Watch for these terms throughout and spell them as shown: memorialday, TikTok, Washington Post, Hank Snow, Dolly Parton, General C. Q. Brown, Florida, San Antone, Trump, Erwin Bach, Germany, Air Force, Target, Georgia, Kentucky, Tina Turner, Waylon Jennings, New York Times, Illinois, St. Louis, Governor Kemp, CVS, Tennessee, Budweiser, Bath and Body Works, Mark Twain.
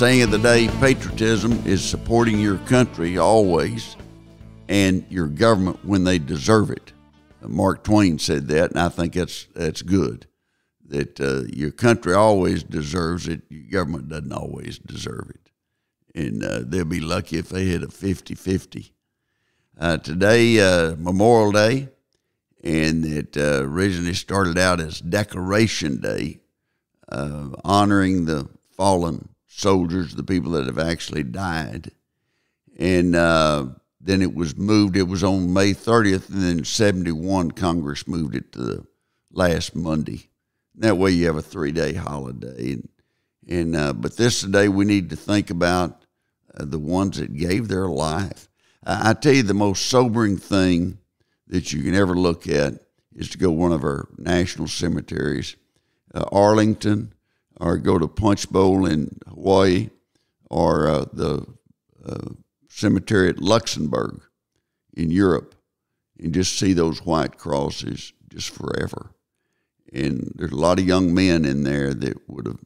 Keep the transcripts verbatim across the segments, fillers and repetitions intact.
saying of the day, patriotism is supporting your country always and your government when they deserve it. Mark Twain said that, and I think that's, that's good, that uh, your country always deserves it. Your government doesn't always deserve it. And uh, they'll be lucky if they hit a fifty fifty. Uh, today, uh, Memorial Day, and it uh, originally started out as Decoration Day, uh, honoring the fallen soldiers, the people that have actually died. And uh, then it was moved. It was on May thirtieth, and then in seventy-one, Congress moved it to the last Monday. That way you have a three-day holiday. And, and uh, but this today we need to think about uh, the ones that gave their life. I, I tell you, the most sobering thing that you can ever look at is to go to one of our national cemeteries, uh, Arlington, or go to Punch Bowl in Hawaii, or uh, the uh, cemetery at Luxembourg in Europe, and just see those white crosses just forever. And there's a lot of young men in there that would have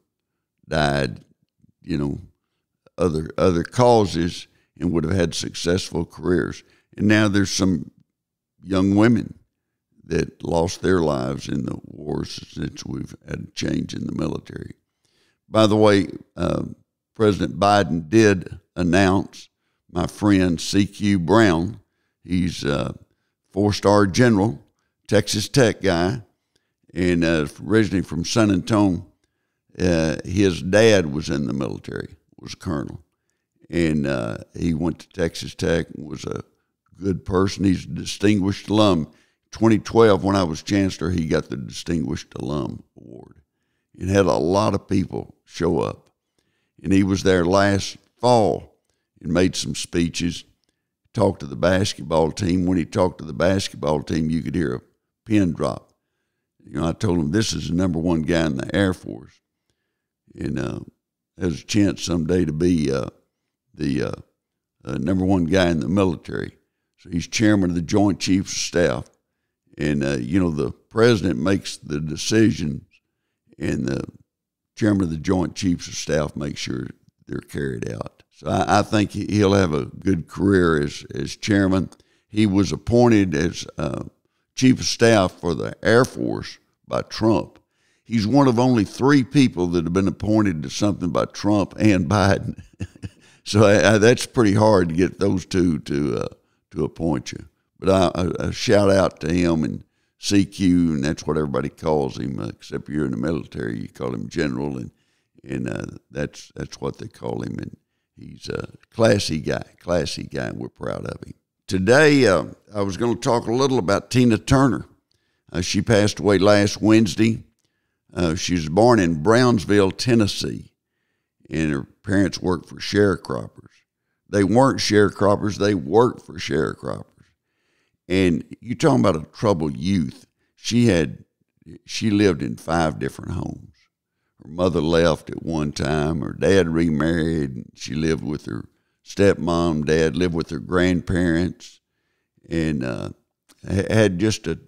died, you know, other other causes, and would have had successful careers. And now there's some young women that lost their lives in the wars since we've had a change in the military. By the way, uh, President Biden did announce my friend C Q Brown. He's a four-star general, Texas Tech guy, and uh, originally from San Antone. Uh, his dad was in the military, was a colonel, and uh, he went to Texas Tech and was a good person. He's a distinguished alum. twenty twelve, when I was chancellor, he got the Distinguished Alum Award. It had a lot of people show up, and he was there last fall and made some speeches, talked to the basketball team. When he talked to the basketball team, you could hear a pin drop. You know, I told him, this is the number one guy in the Air Force. And uh, there's a chance someday to be uh, the uh, uh, number one guy in the military. So he's chairman of the Joint Chiefs of Staff. And, uh, you know, the president makes the decisions, and the chairman of the Joint Chiefs of Staff makes sure they're carried out. So I, I think he'll have a good career as, as chairman. He was appointed as uh, Chief of Staff for the Air Force by Trump. He's one of only three people that have been appointed to something by Trump and Biden. So I, I, that's pretty hard to get those two to uh, to appoint you. But I, I shout out to him and C Q, and that's what everybody calls him, uh, except you're in the military. You call him General, and and uh, that's that's what they call him. And he's a classy guy, classy guy, and we're proud of him. Today, uh, I was going to talk a little about Tina Turner. Uh, she passed away last Wednesday. Uh, she was born in Brownsville, Tennessee, and her parents worked for sharecroppers. They weren't sharecroppers. They worked for sharecroppers. And you're talking about a troubled youth. She had, she lived in five different homes. Her mother left at one time. Her dad remarried. And she lived with her stepmom. Dad lived with her grandparents, and uh, had just a,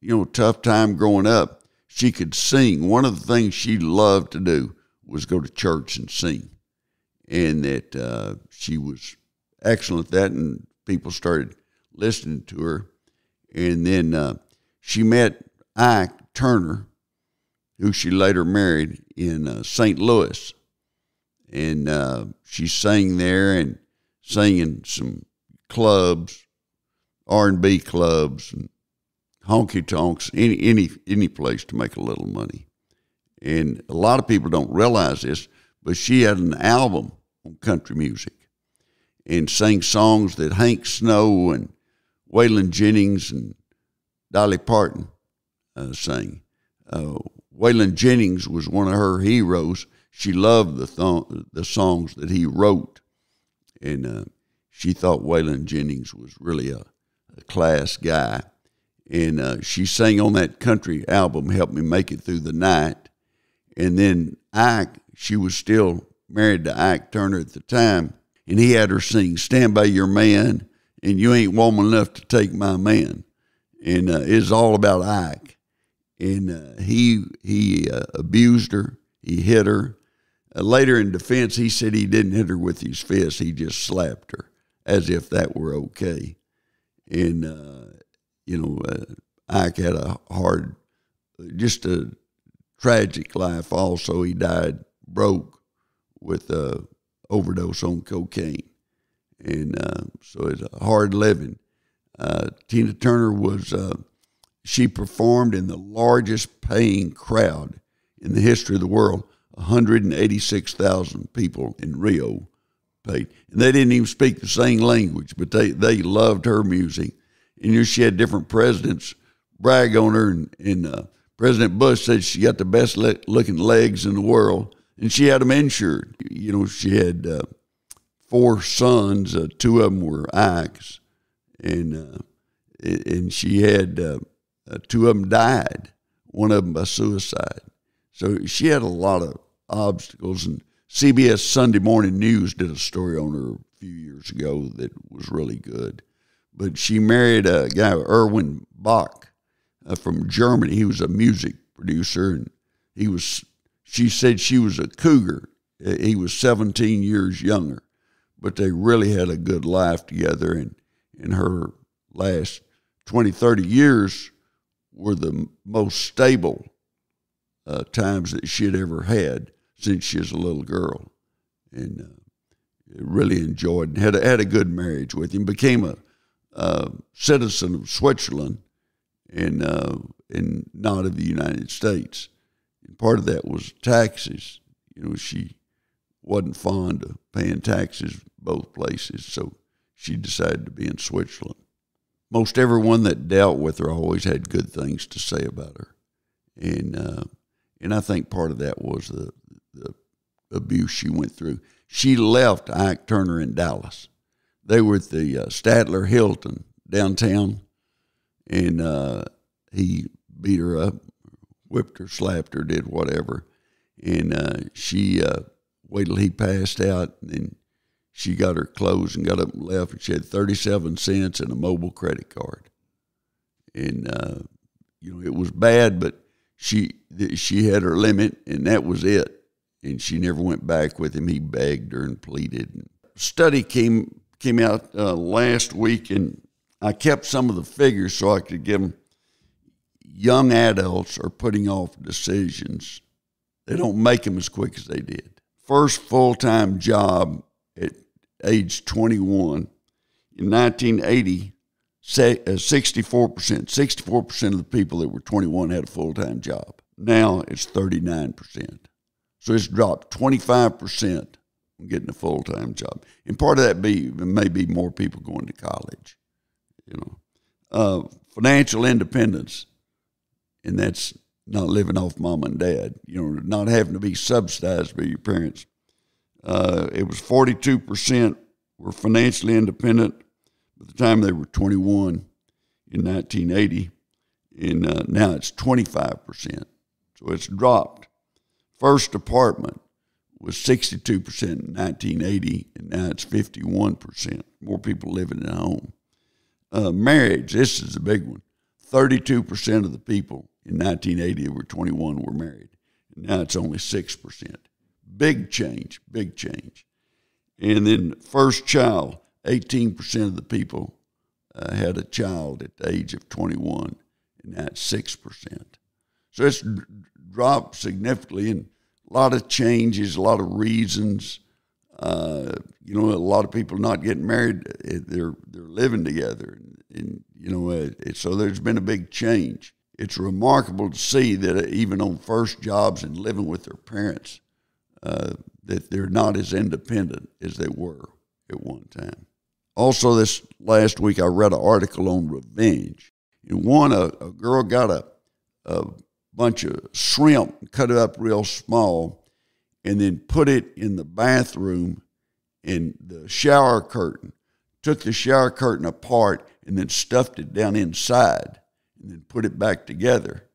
you know, tough time growing up. She could sing. One of the things she loved to do was go to church and sing, and that uh, she was excellent at that. And people started listening to her, and then uh, she met Ike Turner, who she later married, in uh, Saint Louis, and uh, she sang there and sang in some clubs, R and B clubs, and honky tonks, any any any place to make a little money. And a lot of people don't realize this, but she had an album on country music, and sang songs that Hank Snow and Waylon Jennings and Dolly Parton uh, sang. Uh, Waylon Jennings was one of her heroes. She loved the th the songs that he wrote, and uh, she thought Waylon Jennings was really a, a class guy. And uh, she sang on that country album, Help Me Make It Through the Night. And then Ike, she was still married to Ike Turner at the time, and he had her sing Stand By Your Man, and You Ain't Woman Enough to Take My Man. And uh, it's all about Ike. And uh, he he uh, abused her. He hit her. Uh, later in defense, he said he didn't hit her with his fist. He just slapped her as if that were okay. And, uh, you know, uh, Ike had a hard, just a tragic life also. He died broke with a overdose on cocaine. And uh, so it's a hard living. Uh, Tina Turner was, uh, she performed in the largest paying crowd in the history of the world. one hundred eighty-six thousand people in Rio paid. And they didn't even speak the same language, but they, they loved her music. And you know, she had different presidents brag on her. And, and uh, President Bush said she got the best le looking legs in the world. And she had them insured. You know, she had uh, four sons. Uh, two of them were Ike's. And, uh, and she had uh, uh, two of them died, one of them by suicide. So she had a lot of obstacles. And C B S Sunday Morning News did a story on her a few years ago that was really good. But she married a guy, Erwin Bach, uh, from Germany. He was a music producer, and he was. She said she was a cougar. He was seventeen years younger, but they really had a good life together. And in her last twenty, thirty years were the most stable uh, times that she had ever had since she was a little girl. And uh, really enjoyed and had a, had a good marriage with him, became a uh, citizen of Switzerland and, uh, and not of the United States. And part of that was taxes. You know, she wasn't fond of paying taxes both places, so she decided to be in Switzerland. Most everyone that dealt with her always had good things to say about her. And uh, and I think part of that was the, the abuse she went through. She left Ike Turner in Dallas. They were at the uh, Statler Hilton downtown, and uh, he beat her up, whipped her, slapped her, did whatever. And uh, she, uh, wait till he passed out, and she got her clothes and got up and left, and she had thirty-seven cents and a mobile credit card. And, uh, you know, it was bad, but she she had her limit, and that was it. And she never went back with him. He begged her and pleaded. A study came, came out uh, last week, and I kept some of the figures so I could give them. Young adults are putting off decisions. They don't make them as quick as they did. First full-time job at age twenty-one. In nineteen eighty, sixty-four percent, sixty-four percent of the people that were twenty-one had a full-time job. Now it's thirty-nine percent. So it's dropped twenty-five percent on getting a full-time job. And part of that be, may be more people going to college, you know. Uh, financial independence, and that's not living off mom and dad, you know, not having to be subsidized by your parents. Uh, it was forty-two percent were financially independent by the time they were twenty-one in nineteen eighty, and uh, now it's twenty-five percent. So it's dropped. First apartment was sixty-two percent in nineteen eighty, and now it's fifty-one percent. More people living at home. Uh, marriage, this is a big one. thirty-two percent of the people in nineteen eighty were twenty-one were married, and now it's only six percent. Big change, big change. And then first child, eighteen percent of the people uh, had a child at the age of twenty-one, and that's six percent. So it's dropped significantly, and a lot of changes, a lot of reasons. Uh, you know, a lot of people not getting married, they're, they're living together. And, and you know, uh, so there's been a big change. It's remarkable to see that even on first jobs and living with their parents, Uh, that they're not as independent as they were at one time. Also, this last week I read an article on revenge. And one, a, a girl got a, a bunch of shrimp, cut it up real small, and then put it in the bathroom in the shower curtain, took the shower curtain apart, and then stuffed it down inside, and then put it back together.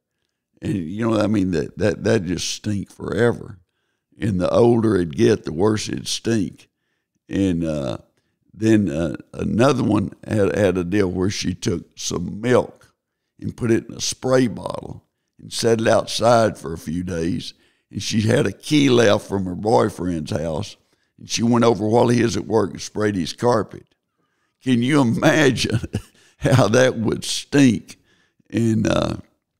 And, you know, I mean, that, that, that just stink forever. And the older it'd get, the worse it'd stink. And uh, then uh, another one had, had a deal where she took some milk and put it in a spray bottle and set it outside for a few days and she had a key left from her boyfriend's house, and she went over while he was at work and sprayed his carpet. Can you imagine how that would stink? And uh,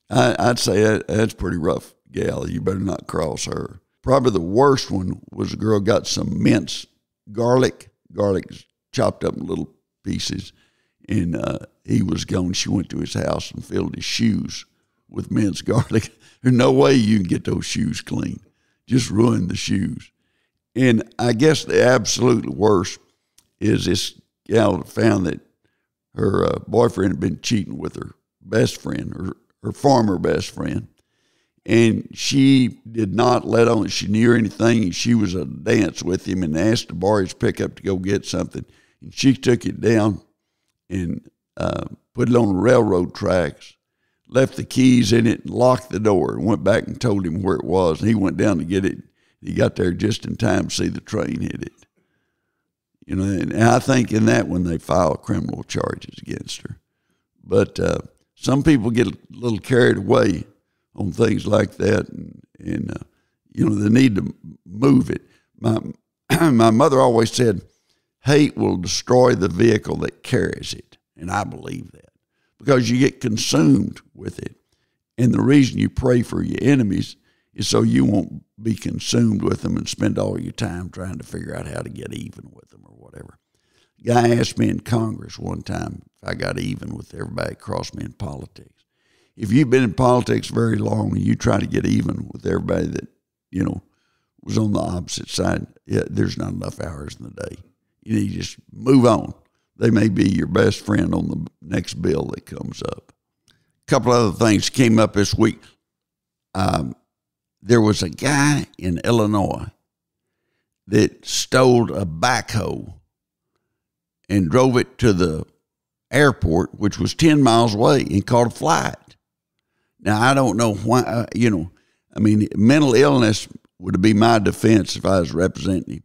I, I'd say that, that's pretty rough, gal. You better not cross her. Probably the worst one was a girl got some minced garlic. Garlic chopped up in little pieces, and uh, he was gone. She went to his house and filled his shoes with minced garlic. There's no way you can get those shoes clean. Just ruin the shoes. And I guess the absolute worst is this gal found that her uh, boyfriend had been cheating with her best friend, her, her former best friend. And she did not let on that she knew anything. She was at a dance with him and asked to borrow his pickup to go get something. And she took it down and uh, put it on the railroad tracks, left the keys in it, and locked the door, and went back and told him where it was. And he went down to get it. He got there just in time to see the train hit it. You know, and I think in that one they filed criminal charges against her. But uh, some people get a little carried away on things like that, and, and uh, you know, they need to move it. My my mother always said, hate will destroy the vehicle that carries it, and I believe that, because you get consumed with it. And the reason you pray for your enemies is so you won't be consumed with them and spend all your time trying to figure out how to get even with them or whatever. A guy asked me in Congress one time if I got even with everybody across me in politics. If you've been in politics very long and you try to get even with everybody that, you know, was on the opposite side, yeah, there's not enough hours in the day. You need to just move on. They may be your best friend on the next bill that comes up. A couple other things came up this week. Um, there was a guy in Illinois that stole a backhoe and drove it to the airport, which was ten miles away, and caught a flight. Now, I don't know why, you know, I mean, mental illness would be my defense if I was representing him.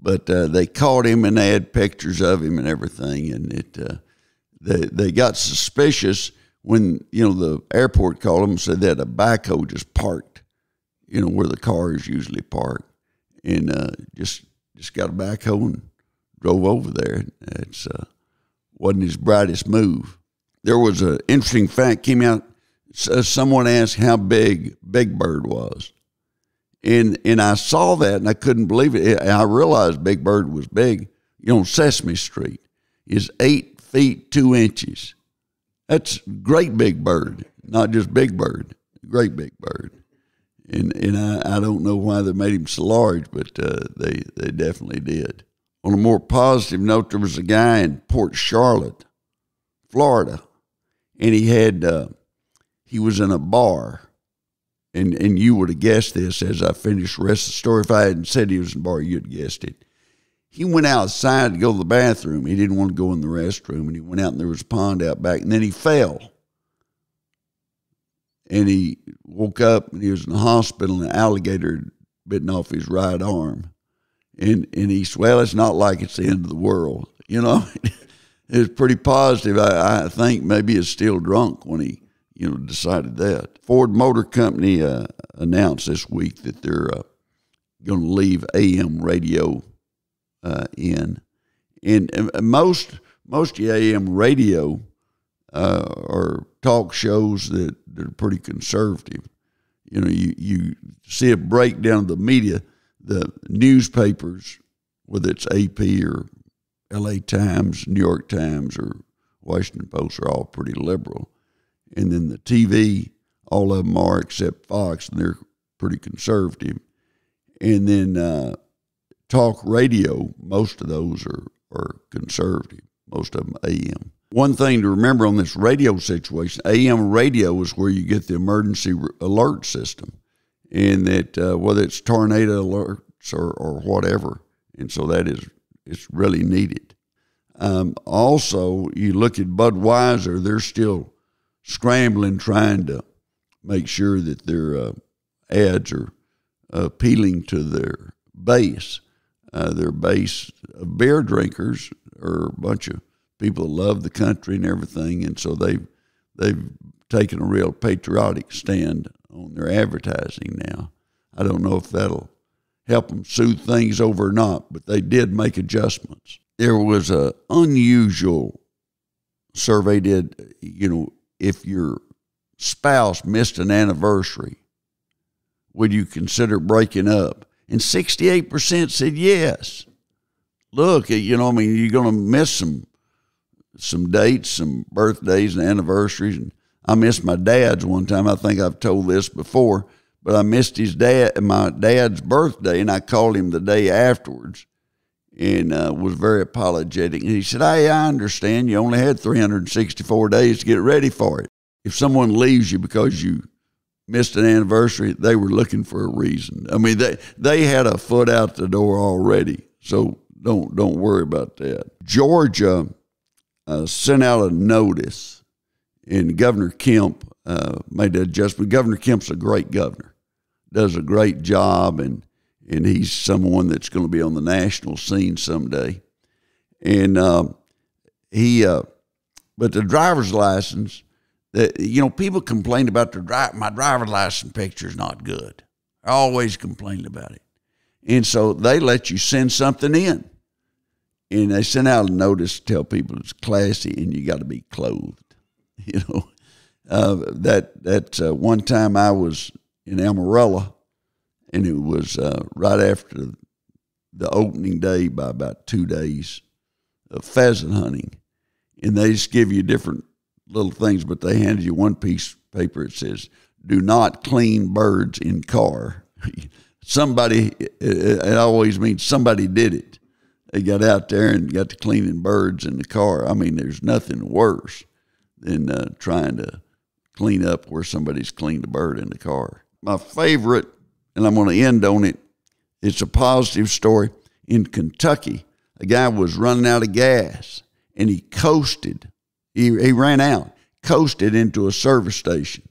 But uh, they caught him, and they had pictures of him and everything, and it uh, they, they got suspicious when, you know, the airport called them and said that a backhoe just parked, you know, where the car is usually parked, and uh, just just got a backhoe and drove over there. It uh, wasn't his brightest move. There was an interesting fact came out. So someone asked how big Big Bird was. And and I saw that, and I couldn't believe it. I realized Big Bird was big. You know, Sesame Street is eight feet, two inches. That's great Big Bird, not just Big Bird, great Big Bird. And and I, I don't know why they made him so large, but uh, they, they definitely did. On a more positive note, there was a guy in Port Charlotte, Florida, and he had... Uh, He was in a bar, and, and you would have guessed this as I finished the rest of the story. If I hadn't said he was in a bar, you'd have guessed it. He went outside to go to the bathroom. He didn't want to go in the restroom, and he went out, and there was a pond out back, and then he fell. And he woke up, and he was in the hospital, and an alligator had bitten off his right arm. And, and he said, well, it's not like it's the end of the world, you know. It was pretty positive. I, I think maybe he was still drunk when he, you know, decided that. Ford Motor Company uh, announced this week that they're uh, going to leave A M radio uh, in. And, and most most of the A M radio uh, are talk shows that they're pretty conservative. You know, you, you see a breakdown of the media, the newspapers, whether it's A P or L A Times, New York Times, or Washington Post, are all pretty liberal. And then the T V, all of them are except Fox, and they're pretty conservative. And then uh, talk radio, most of those are, are conservative, most of them A M. One thing to remember on this radio situation, A M radio is where you get the emergency alert system, and that uh, whether it's tornado alerts or, or whatever, and so that is it's really needed. Um, also, you look at Budweiser, they're still scrambling, trying to make sure that their uh, ads are uh, appealing to their base. Uh, their base of beer drinkers are a bunch of people that love the country and everything, and so they've, they've taken a real patriotic stand on their advertising now. I don't know if that'll help them smooth things over or not, but they did make adjustments. There was an unusual survey did, you know, if your spouse missed an anniversary, would you consider breaking up? And sixty-eight percent said yes. Look, you know, I mean, you're going to miss some some dates, some birthdays and anniversaries. And I missed my dad's one time. I think I've told this before, but I missed his dad, my dad's birthday, and I called him the day afterwards and uh, was very apologetic. And he said, hey, I understand you only had three hundred sixty-four days to get ready for it. If someone leaves you because you missed an anniversary, they were looking for a reason. I mean, they, they had a foot out the door already, so don't, don't worry about that. Georgia uh, sent out a notice, and Governor Kemp uh, made the adjustment. Governor Kemp's a great governor, does a great job, and and he's someone that's going to be on the national scene someday. And um, he, uh, but the driver's license, that, you know, people complained about their drive. My driver's license picture is not good. I always complained about it. And so they let you send something in. And they sent out a notice to tell people it's classy and you got to be clothed. You know, uh, that, that uh, one time I was in Amarillo, and it was uh, right after the opening day by about two days of pheasant hunting. And they just give you different little things, but they handed you one piece of paper. It says, do not clean birds in car. Somebody, it always means somebody did it. They got out there and got to cleaning birds in the car. I mean, there's nothing worse than uh, trying to clean up where somebody's cleaned a bird in the car. My favorite, and I'm going to end on it, it's a positive story. In Kentucky, a guy was running out of gas, and he coasted. He, he ran out, coasted into a service station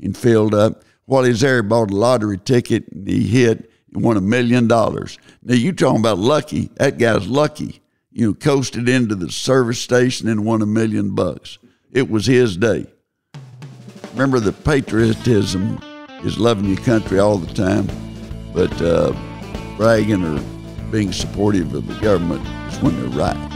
and filled up. While he was there, he bought a lottery ticket, and he hit and won a million dollars. Now, you talking about lucky. That guy's lucky. You know, coasted into the service station and won a million bucks. It was his day. Remember, the patriotism is loving your country all the time, but uh, bragging or being supportive of the government is when they're right.